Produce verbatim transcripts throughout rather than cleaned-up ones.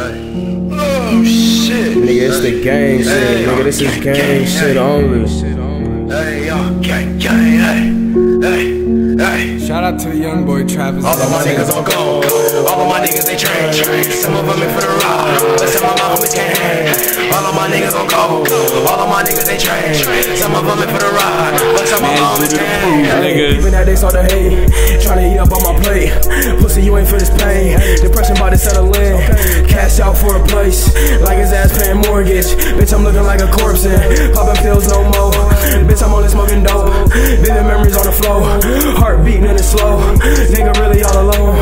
Oh shit. Nigga, it's the gang shit. Nigga, this is gang shit only. Hey, y'all, gang, gang, hey, hey, hey. Shout out to the young boy Travis. All of my niggas on gold. All of my niggas they train, train. Some of them in for the ride. Some of my homies can't hang. All of my niggas on gold. All of my niggas they train, train. Some of them in for the ride. Some of my homies can't hang. Even that they saw the hate, tryna eat up on my plate. Pussy, you ain't for this pain. Depression about to settle in. Cash out for a place, like his ass paying mortgage. Bitch, I'm looking like a corpse and popping pills no more. Bitch, I'm only smoking dope. Vivid memories on the floor. Heart beating and it's slow. Nigga, really all alone.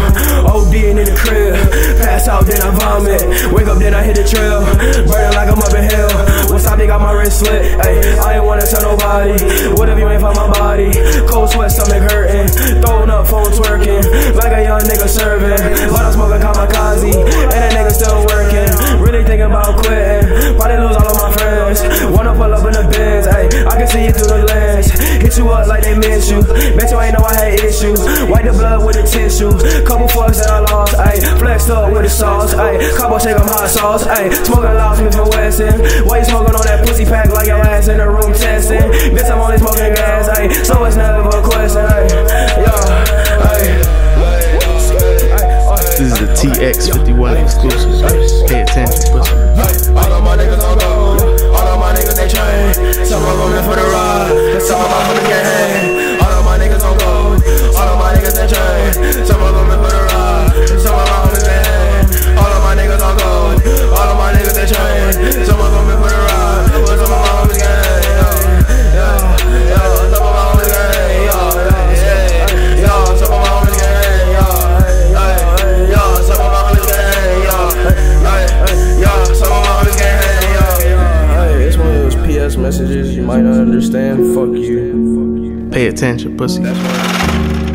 O D in the crib. Pass out, then I vomit. Wake up, then I hit the trail. Burning like I'm up in hell. What's up, they got my wrist slit. Ay, I ain't wanna tell nobody. What if you ain't find my body? Cold sweat, stomach hurting. Throwing up, phone twerking. Like a young nigga serving. But I'm smoking kamikaze. And that nigga still working. Really thinking about quitting. Probably lose all of my friends. Wanna pull up in the Benz. Ay, I can see you through the lens. Hit you up like they miss you. Bet you ain't know I had issues. Wipe the blood with the tissues. Couple fucks that I lost. Ay, flexed up with the sauce. Ay, couple shake up hot sauce. Ay, smoking lost me for Wesson. Why you smoking on that pussy pack like your ass in the room testing? Bitch, I'm only smoking gas. Ay, so it's never a question. Ay, yeah. Ay. This is the T X fifty-one exclusive. Pay attention. All of my niggas on gold. All of my niggas they train. Some of them in for the ride. Some of my homies can't hang. All of my niggas on gold. All of my niggas they train. Some of them in for the ride. Some of my homies can't hang. All of my niggas on gold. All of my niggas they train. Some of them in for the ride. Some of my homies can't hang. Yeah, yeah. Some of my homies can't hang. Yeah, yeah, yeah. Some of my homies can't hang. Yeah. Messages you might not understand. Fuck you. Pay attention, pussy.